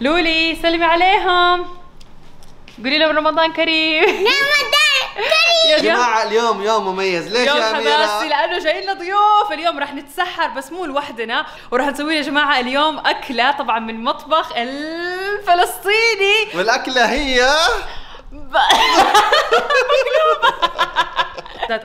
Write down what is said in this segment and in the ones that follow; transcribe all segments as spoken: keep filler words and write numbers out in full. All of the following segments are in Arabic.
لولي سلمي عليهم، قولي لهم رمضان كريم. رمضان كريم يا جماعه. اليوم يوم مميز. ليش يا أميرة؟ حماسي لانه جاي لنا ضيوف. اليوم راح نتسحر بس مو لوحدنا، وراح نسوي يا جماعه اليوم اكله طبعا من مطبخ الفلسطيني، والاكله هي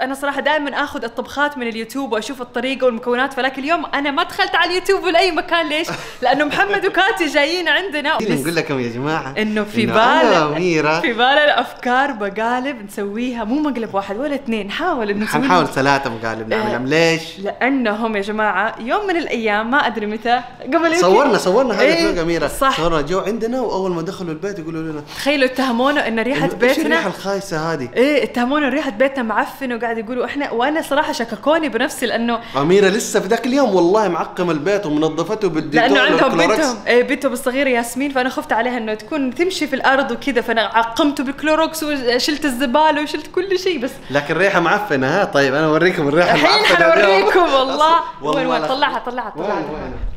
انا صراحه دائما اخذ الطبخات من اليوتيوب واشوف الطريقه والمكونات، فلكن اليوم انا ما دخلت على اليوتيوب ولا اي مكان. ليش؟ لانه محمد وكاتي جايين عندنا. نقول لكم يا جماعه انه في بالنا في بالنا افكار مقالب نسويها، مو مقلب واحد ولا اثنين، نحاول انه نسوي نحاول ثلاثه مقالب نعملهم. ليش؟ لانهم يا جماعه يوم من الايام، ما ادري متى، قبل صورنا صورنا هذا فوق اميره، صورنا جو عندنا، واول ما دخلوا البيت يقولوا لنا تخيلوا اتهمونا ان ريحه بيتنا، ايش الريحه الخايسه هذه؟ ايه اتهمونا ريحه بيتنا معفن، وقاعد يقولوا احنا، وانا صراحه شككوني بنفسي لانه اميره لسه في ذاك اليوم والله معقم البيت ومنظفته بالديتول، لانه عندهم بنتهم ايه بنتهم الصغيره ياسمين، فانا خفت عليها انه تكون تمشي في الارض وكذا، فانا عقمته بالكلوروكس وشلت الزباله وشلت كل شيء، بس لكن الريحه معفنه. ها طيب انا اوريكم الريحه المعفنه الحين، حنوريكم والله. وين وين؟ طلعها طلعها طلعها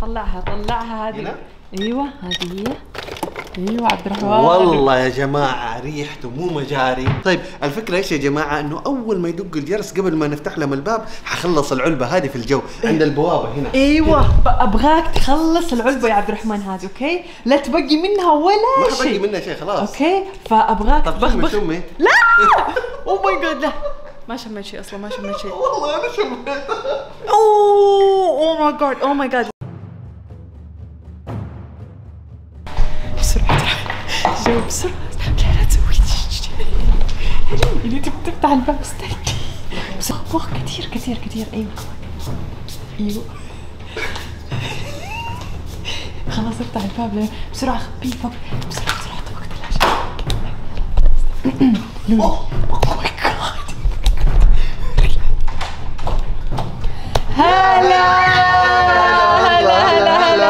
طلعها طلعها هذه. ايوه هذه ايوه عبد الرحمن. والله يا جماعه ريحته مو مجاري. طيب الفكره ايش يا جماعه؟ انه اول ما يدق الجرس قبل ما نفتح لهم الباب حخلص العلبه هذه في الجو عند البوابه هنا. ايوه هنا. ابغاك تخلص العلبه يا عبد الرحمن هذه، اوكي؟ لا تبقي منها ولا شيء. ما تبقي منها شيء خلاص. اوكي فابغاك تبغبغ. لا اوه ماي جاد لا ما شميت شيء اصلا، ما شميت شيء. والله انا شميت. اوه اوه ماي جاد اوه ماي جاد. جاوب بسرعة، لا لا تسوي اللي تفتح الباب، استني بسرعة كثير كثير كثير. ايوه ايوه خلاص افتح الباب بسرعة، خبيه فوق بسرعة بسرعة فوق الثلاجة. يلا اوه ماي جاد. هلا هلا هلا هلا هلا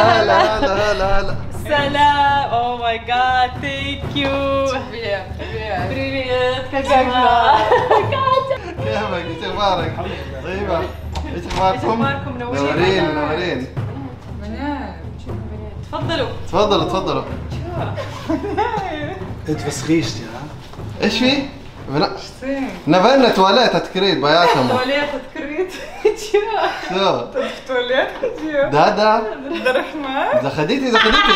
هلا هلا سلام. Oh my god, thank you. Привет, привет. Привет, как дела? Катя. Кевак, и Теварик. Спасибо. ايش اخباركم؟ اخباركم منورين منورين. بنات، شوفوا بنات. تفضلوا. تفضلوا تفضلوا. انت بس غيشتي ها؟ ايش في؟ بنات. نبلنا تواليت تكريت بياتهم. تواليت تكريت. شو؟ تواليت جيو. دادا. عبد الرحمن. زخديتي زخديتي.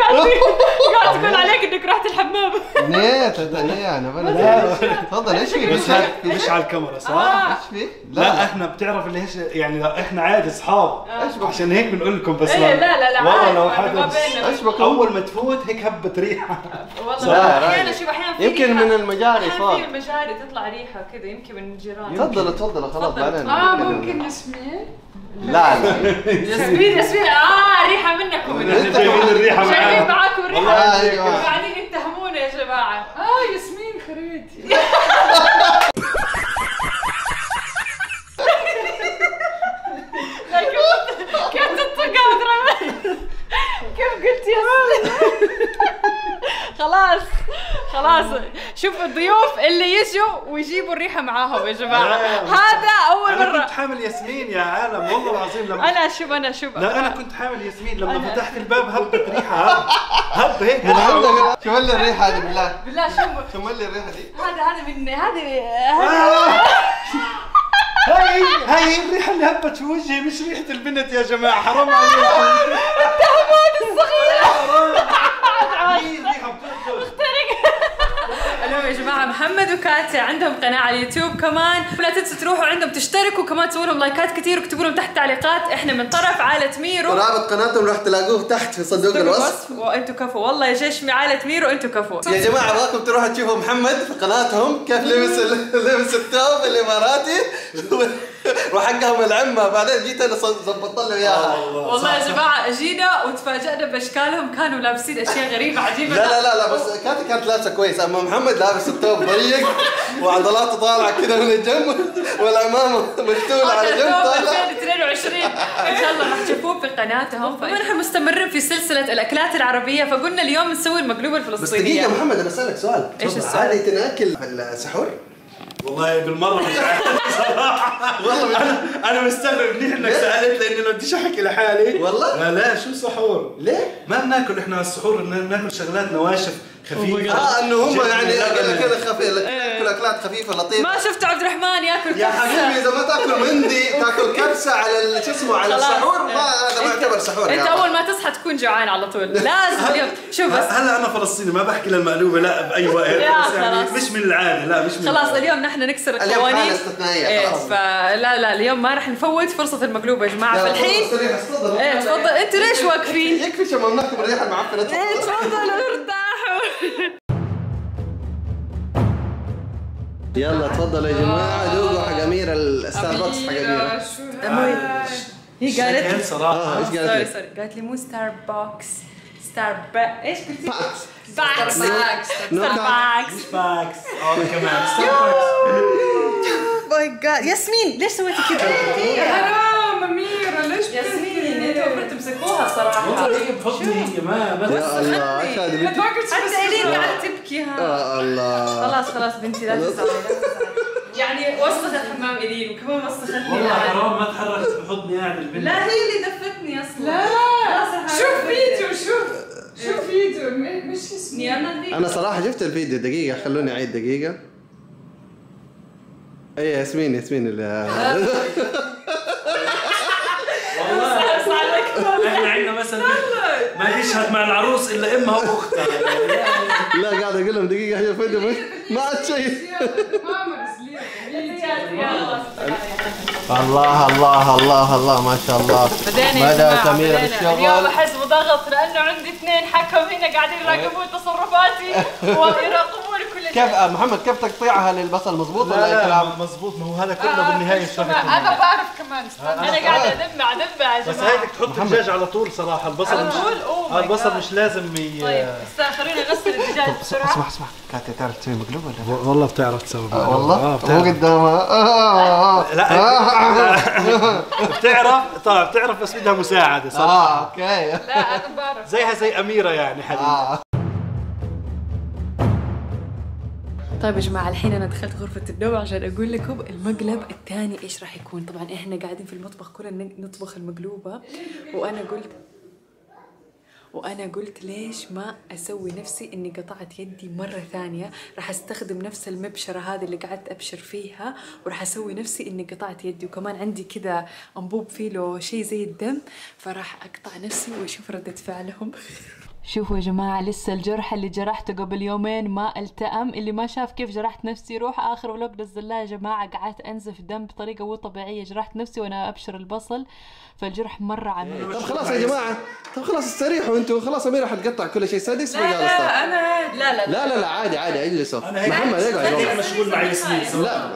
قاعد تقول عليك انك رحت الحمام. نيت انا انا تفضل. ايش فيك؟ بس مش على الكاميرا صح؟ ايش فيك؟ لا احنا بتعرف اللي ايش يعني، احنا عادي اصحاب عشان هيك بنقول لكم بس. لا لا لا والله لو حدا اول ما تفوت هيك هبه ريحه والله. احيانا شوف احيانا يمكن من المجاري صار، في المجاري تطلع ريحه كذا يمكن من الجيران. تفضل تفضل خلاص بعدين. اه ممكن ياسمين. لا لا ياسمين ياسمين اه ريحه منكم. انتوا جايبين الريحه جايبين معاكم ريحه وقاعدين يتهمونا يا جماعه. اه ياسمين خريتي. كيف تطق عبد الرحمن؟ كيف قلت ياسمين؟ خلاص خلاص شوفوا الضيوف اللي يجوا ويجيبوا الريحه معاهم يا جماعه. هذا اول مره. انا كنت حامل ياسمين يا عالم والله العظيم. لما انا شوف انا شوف لا انا كنت حامل ياسمين لما فتحت الباب هبت ريحه هب هيك. شو لي الريحه هذه بالله بالله. شو شو لي الريحه دي؟ هذا هذا من هذه هاي هاي الريحه اللي هبت في وجهي مش ريحه البنت يا جماعه، حرام عليكم. التهمات الصغيره. اخترق. اليوم يا جماعه جماعه محمد وكاتي عندهم قناه على اليوتيوب كمان، ولا تنسوا تروحوا عندهم تشتركوا، كمان تسووا لهم لايكات كثير وتكتبوا لهم تحت تعليقات احنا من طرف عائله ميرو. ورابط قناتهم راح تلاقوه تحت في صندوق الوصف. وانتم كفو والله يا جيش من عائله ميرو، انتم كفو يا جماعه. ابغاكم تروحوا تشوفوا محمد في قناتهم كيف لبس لبس الثوب الاماراتي وحقهم العمه، بعدين جيت انا ظبطت له اياها. والله يا جماعه اجينا وتفاجئنا باشكالهم، كانوا لابسين اشياء غريبه عجيبه. لا لا لا, لا بس كاتي كانت لابسه كويس، اما محمد لابس الثوب ضيق وعضلاته طالعه كذا من الجنب والعمامه مفتوله على جنب طالعه. اثنين وعشرين ان شاء الله راح تشوفوه في قناتهم. ونحن مستمرين في سلسله الاكلات العربيه، فقلنا اليوم نسوي المقلوبه الفلسطينيه. بس دقيقه محمد انا اسالك سؤال، ايش السؤال؟ هذه تناكل السحور؟ والله بالمره مش عارف صراحه. والله انا انا مستغرب مني انك سالت، لاني لو بدي احكي لحالي والله لا. شو سحور؟ ليه؟ ما بناكل احنا السحور، بناكل شغلات نواشف خفيفه. اه انه هم يعني كذا خفيف، كل اكلات خفيفه لطيفه. ما شفت عبد الرحمن ياكل كبسه يا حبيبي. اذا ما تاكل مندي تاكل كبسه على شو اسمه على السحور، ما هذا ما يعتبر سحور. انت اول ما تصحى تكون جوعان على طول لازم اليوم. شوف بس هلا انا فلسطيني ما بحكي للمقلوبه لا باي وقت، مش من العاده، لا مش من خلاص اليوم نحن نكسر القوانين. اليوم استثنائيه خلاص، فلا لا اليوم ما راح نفوت فرصه المقلوبه يا جماعه. فالحين تفضل انتوا ليش واقفين؟ يكفي شممناكم الريحه المعفنه. تفضلوا ارتاحوا. يلا تفضلوا يا جماعه دوقوا حق اميره الستاربكس حق اميره. هي قالت لي صراحه ايش قالت لي؟ قالت لي مو ستاربكس ستاربكس ايش قلت لي؟ باكس باكس باكس باكس اوه كمان ستاربكس. ماي جاد ياسمين ليش سويتي كذا؟ حرام اميره ليش ياسمين انتوا بتمسكوها صراحه. والله بفضلي ما بس يا الله حتى الين قاعده تبكي. ها الله خلاص خلاص بنتي لا تزعلي يعني وسخت حمام الين وكمان وسختني. والله حرام ما تحركت بحضني قاعده البنت. لا هي اللي دفتني اصلا. لا شوف فيديو شوف شوف فيديو مش اسمي انا. انا صراحه شفت الفيديو. دقيقه خلوني اعيد دقيقه. اي ياسمين ياسمين اللي والله احنا عندنا مثلا ما يشهد مع العروس الا امها واختها. لا قاعد اقول لهم دقيقه هي فيديو ما عاد شيء. الله الله الله الله ما شاء الله. بدأت أميرة بالشغل. اليوم أحس بضغط لأنه عندي اثنين حكم هنا قاعدين يراقبون تصرفاتي ويراقبون كل شيء. كيف محمد كيف تقطيعها للبصل مضبوط ولا أي كلام؟ مضبوط ما هو هذا كله بالنهاية الشغل. أنا بعرف كمان أنا قاعدة أدمع أدمع يا جماعة. بس هيك تحط الدجاج على طول صراحة. البصل مش البصل مش لازم ي طيب خلوني أغسل الدجاج بسرعة. اسمع اسمع كاتي تعرف تسوي مقلوبة ولا لا؟ والله بتعرف تسوي مقلوبة. والله مو قدامها. لا بتعرف طبعا بتعرف بس بدها مساعده صراحه. اه اوكي لا انا بعرف زيها زي اميره يعني حبيبي. آه. طيب يا جماعه الحين انا دخلت غرفه النوم عشان اقول لكم المقلب الثاني ايش راح يكون. طبعا احنا قاعدين في المطبخ كلنا نطبخ المقلوبه، وانا قلت وانا قلت ليش ما اسوي نفسي اني قطعت يدي مره ثانيه. راح استخدم نفس المبشره هذه اللي قعدت ابشر فيها، وراح اسوي نفسي اني قطعت يدي، وكمان عندي كذا انبوب فيه له شيء زي الدم، فراح اقطع نفسي واشوف ردة فعلهم. شوفوا يا جماعه لسه الجرح اللي جرحته قبل يومين ما التئم. اللي ما شاف كيف جرحت نفسي روح اخر فلوق نزلناه يا جماعه. قعدت انزف دم بطريقه مو طبيعيه، جرحت نفسي وانا ابشر البصل فالجرح مره عميق. طب خلاص يا جماعه طب خلاص استريحوا انتوا خلاص. اميره حتقطع كل شيء سادس. لا لا انا لا لا لا لا لا عادي عادي اجلسوا. محمد اقعد مشغول مع ياسمين. لا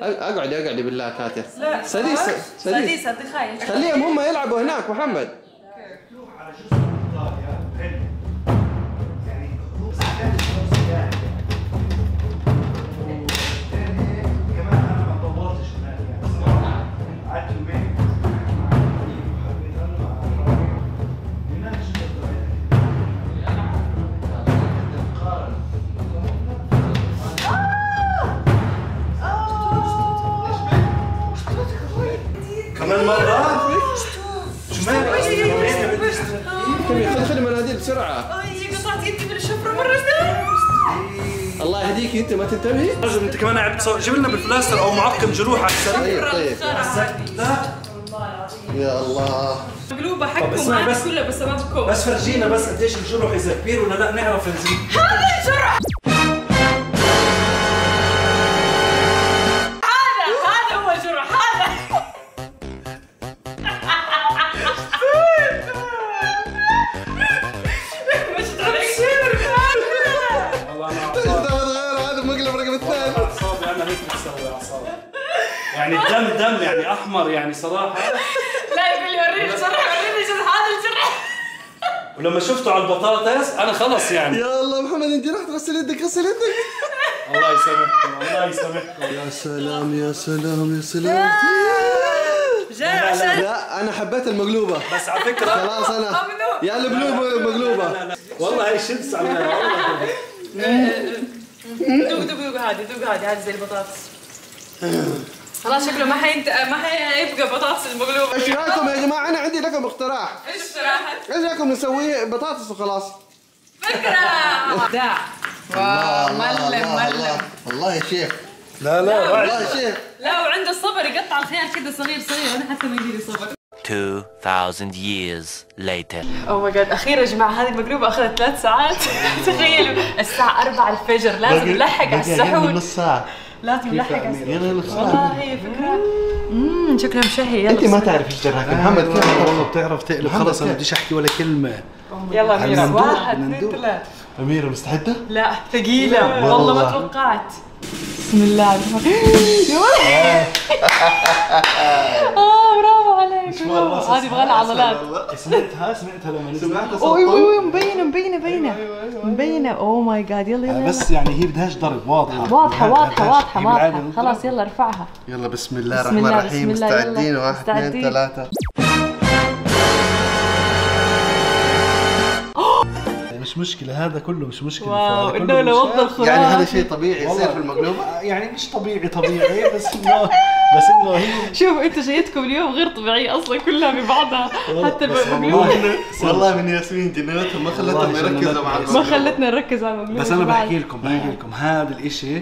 اقعد اقعد بالله كاتي. لا سادس سادس خايف خليهم هم يلعبوا هناك. محمد كمان مرة؟ شو مالك؟ خلي خلي مناديل بسرعة. اي قطعت يدي من الشفرة مرة ثانية. الله يهديك انت ما تنتبهي؟ رجل انت كمان عم تصور. جيب لنا بالبلاستر او معقم جروح على السريع. طيب طيب لا يا الله مقلوبة حقكم هذا كله بسببكم. بس فرجينا بس قديش الجروح اذا كبير ولا لا نعرف. هذا الجرح يعني الدم دم يعني احمر يعني صراحه. لا يقول لي وريني جرح وريني جرح هذا الجرح. ولما شفته على البطاطس انا خلص يعني. يا الله محمد انت رحت غسل يدك غسل يدك. الله يسامحكم الله يسامحكم. يا سلام يا سلام يا سلام. لا, لا, لا انا حبيت المقلوبه بس على فكره. خلاص انا يا البلوبه مقلوبه والله هي شمس عليها والله. دوق دوق دوق عادي دوق عادي عادي زي البطاطس. خلاص شكله ما حينت ما حيبقى بطاطس المقلوبه. ايش رايكم يا جماعه؟ انا عندي لكم اقتراح. ايش اقتراحك؟ ايش رايكم نسويه بطاطس وخلاص؟ فكره ابداع. واو ملم ملم والله يا شيخ. لا لا والله يا شيخ. لا وعنده الصبر يقطع الخيار كذا صغير صغير. انا حتى ما يجيني صبر. two thousand years later. اوه ماي جاد اخيرا يا جماعه هذه المقلوبه اخذت ثلاث ساعات. تخيلوا الساعه أربعة الفجر لازم نلحق على السحور. نص ساعه لازم نلحق على السحور والله. هي فكره امم شكلها مشهي. يلا انت ما تعرف ايش جراك محمد كيف والله بتعرف تقلب. خلص انا بديش احكي ولا كلمه. يلا أميرة واحد اثنين ثلاث. أميرة مستعده؟ لا ثقيله والله ما توقعت. بسم الله الرحمن الرحيم. اه برافو عليك. هذه يبغى لها عضلات. سمعتها سمعتها لما سمعتها. ايوه ايوه مبينه مبينه مبينه مبينه. اوه ماي جاد يلا يلا. بس يعني هي بدهاش ضرب واضحه واضحه واضحه واضحه واضحه. خلاص يلا ارفعها. يلا بسم الله الرحمن الرحيم مستعدين؟ واحد اثنين ثلاثه. مش مشكلة هذا كله مش مشكلة. واو انه لو وضى الخراف يعني هذا شيء طبيعي يصير في المقلوبة. يعني مش طبيعي طبيعي بس انه بس انه هي شوف انتوا جايتكم اليوم غير طبيعية اصلا كلها ببعضها حتى المقلوبة. والله من ياسمين جنيتها ما خلتنا نركز مع المقلوبة. ما خلتنا نركز على المقلوبة. بس انا بحكي لكم بحكي لكم هذا الاشي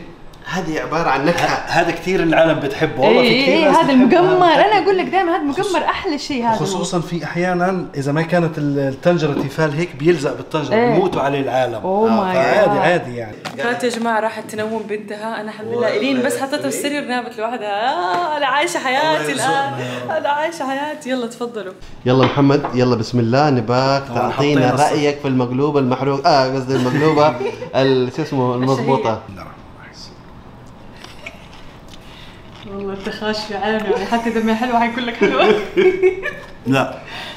هذه عبارة عن نكهة. هذا كثير العالم بتحبه والله. في كثير ناس هذا المقمر. انا اقول لك دائما هذا المقمر احلى شيء هذا. خصوصا في احيانا اذا ما كانت الطنجرة تيفال هيك بيلزق بالطنجرة ايه. بيموتوا عليه العالم. اوه ماي جاد عادي عادي يعني. كاتي يا جماعة راحت تنوم بنتها. انا الحمد لله الين بس حطيتها في السرير نامت لوحدها. آه انا عايشة حياتي الان. انا عايشة حياتي. يلا تفضلوا. يلا محمد يلا بسم الله نباك تعطينا رأيك في المقلوبة المحروق. اه قصدي المقلوبة شو اسمه المضبوطة. والله التخاش في عيني يعني حتى اذا ما حلوه حيكون لك حلوه. لا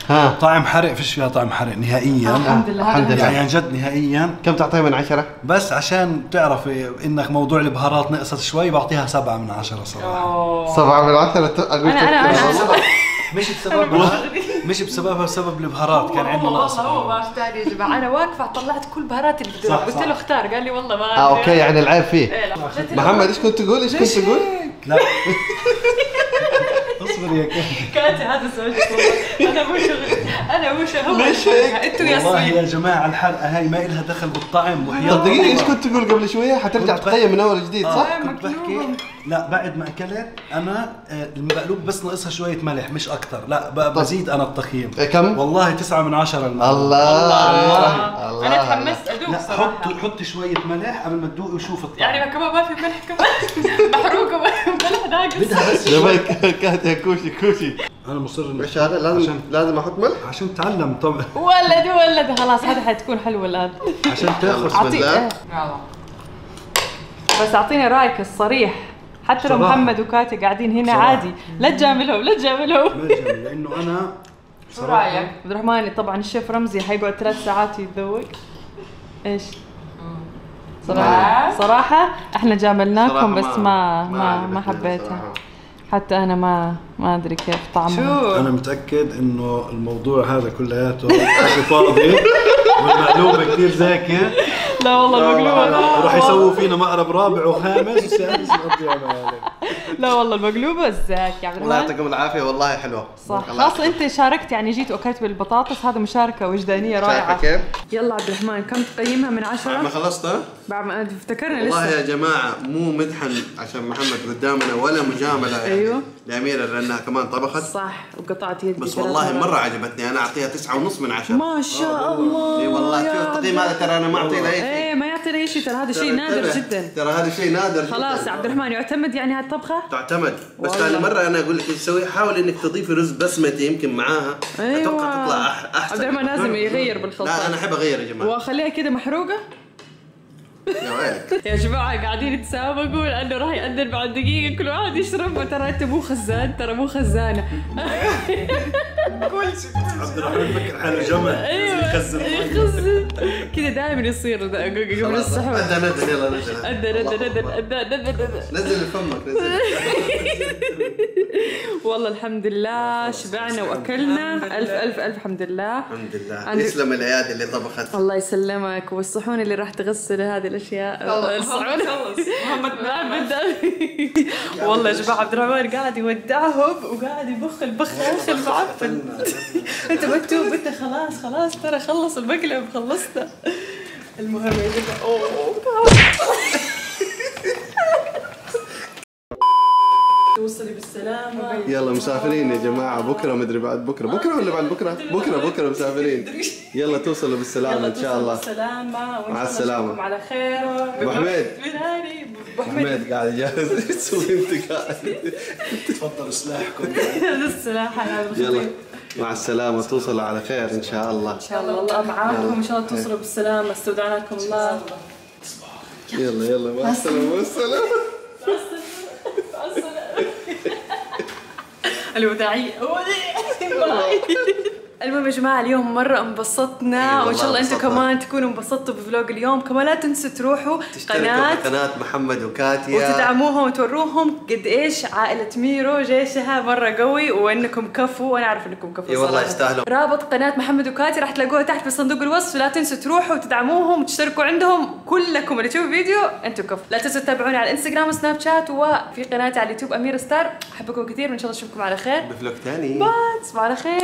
ها طعم حرق فيش فيها طعم حرق نهائيا. الحمد لله الحمد لله يعني عن جد نهائيا. كم تعطيها من عشرة؟ بس عشان تعرفي انك موضوع البهارات نقصت شوي بعطيها سبعة من عشرة صراحه. سبعة من عشرة اقول لك. انا انا مش بسببها مش بسببها بسبب البهارات كان عندنا نقص. والله هو ما اختار يا جماعه انا واقفه طلعت كل بهاراتي اللي بدي. قلت له اختار قال لي والله ما اه اوكي يعني العيب فيه. محمد ايش كنت تقول ايش كنت تقول؟ لا اصبر يا كاتي. كاتي هذا زوجك والله. انا مو شغلي انا مو شغلي. ليش هيك؟ انتوا يا والله يا جماعه الحلقه هاي ما لها دخل بالطعم وحياتي. طب دقيقه ايش كنت تقول قبل شويه؟ حترجع تقيم من اول جديد صح؟ آه كنت بحكي لا بعد ما اكلت انا المقلوب بس ناقصها شويه ملح مش اكثر. لا بزيد انا التقييم. كم؟ والله تسعة من عشرة. الله الله الله انا تحمست ادوق صراحه. حطي حطي شويه ملح قبل ما تدوقي وشوف الطعم. يعني كمان ما في ملح كمان محروقه ملح ناقص. بدها بس يا كاتي كوشي كوشي. انا مصر ايش هذا لازم لازم احط ملح عشان تعلم طبعا. ولد ولد خلاص هذا حتكون حلوه الان عشان تاخذ بالله. بس اعطيني رايك الصريح حتى لو محمد وكاتي قاعدين هنا بصراحة. عادي لا تجاملهم لا تجاملهم. ما تجامل لانه انا شو رايك؟ عبد الرحمن طبعا الشيف رمزي حيقعد ثلاث ساعات يتذوق. ايش؟ صراحه صراحه احنا جاملناكم بس ما ما ما حبيتها حتى انا ما ما ادري كيف طعمها. انا متاكد انه الموضوع هذا كلياته فاضي والمقلوبه كثير زاكيه. لا والله المقلوبه راح يسووا فينا مقرب رابع وخامس وسادس نقضيها معاك. لا والله المقلوبه الزاكيه عبد الرحمن الله يعطيكم العافيه والله حلوه صح. خاصه انت شاركت يعني جيت واكلت بالبطاطس هذا مشاركه وجدانيه رائعه. كيف؟ يلا عبد الرحمن كم تقيمها من عشرة؟ بعد ما خلصت بعد ما افتكرنا لسه. والله يا جماعه مو مدحا عشان محمد قدامنا ولا مجامله. ايوه لأميرة لأنها كمان طبخت صح وقطعت يدي، بس والله مرة عجبتني، أنا أعطيها تسعة ونص من عشرة ما شاء الله. إي والله شوف التقييم هذا ترى أنا ما أعطيه لأي شيء. إيه ما يعطي لأي شيء، ترى هذا شيء نادر جدا، ترى هذا شيء نادر جدا. خلاص عبد الرحمن يعتمد يعني هالطبخة؟ تعتمد، بس هذه المرة أنا أقول لك إيش تسوي، حاول إنك تضيفي رز بسمتي يمكن معاها أيوة. أتوقع تطلع أحسن. عبد الرحمن لازم يغير بالخلطة. لا أنا أحب أغير يا جماعة وأخليها كذا محروقة. يا جماعة قاعدين يتسابقوا لأنه راح يأذن بعد دقيقة كل واحد يشرب، ترى أنت مو خزان، ترى مو خزانة. كل شيء عبد الرحمن يفكر حاله جمل يخزن يخزن كذا دائما يصير قبل السحور. أذن أذن يلا نزل أذن أذن أذن نزل فمك نزل. والله الحمد لله شبعنا واكلنا، الف الف الف الحمد لله الحمد لله. تسلم الايادي اللي طبخت الله يسلمك، والصحون اللي راح تغسل هذه الاشياء الصحون خلص محمد محمد. والله يا جماعه عبد الرحمن قاعد يودعهم وقاعد يبخ البخ البخ المعفن. انت مكتوب انت خلاص خلاص ترى خلص المقلب خلصنا. المهم يا جماعه اوه توصلي بالسلامة. يلا مسافرين يا جماعة، بكرة مدري بعد بكرة، بكرة ولا بعد بكرة؟ بكرة بكرة مسافرين. يلا توصلوا بالسلامة إن شاء الله. مع السلامة. على خير. أبو حميد. أبو حميد قاعد يجهز تسوي أنت قاعد. تفضلوا سلاحكم. السلاح يلا مع السلامة، توصلوا على خير إن شاء الله. إن شاء الله الله معاكم، إن شاء الله توصلوا بالسلامة، استودعناكم الله. يلا يلا مع السلامة مع السلامة. الوداعية. المهم يا جماعة اليوم مرة انبسطنا، وان شاء الله انتم كمان تكونوا انبسطتوا بفلوق اليوم. كمان لا تنسوا تروحوا قناة قناة محمد وكاتيا وتدعموهم وتوروهم قد ايش عائلة ميرو جيشها مرة قوي، وانكم كفو وانا اعرف انكم كفو. اي والله يستاهلوا. رابط قناة محمد وكاتيا راح تلاقوها تحت في صندوق الوصف، لا تنسوا تروحوا وتدعموهم وتشتركوا عندهم، كلكم اللي تشوفوا فيديو انتم كفو. لا تنسوا تتابعوني على الانستغرام وسناب شات وفي قناتي على اليوتيوب أميرة ستار. احبكم كثير وان شاء الله اشوفكم على خير بفلوق ثاني. باي تصبحوا على خير.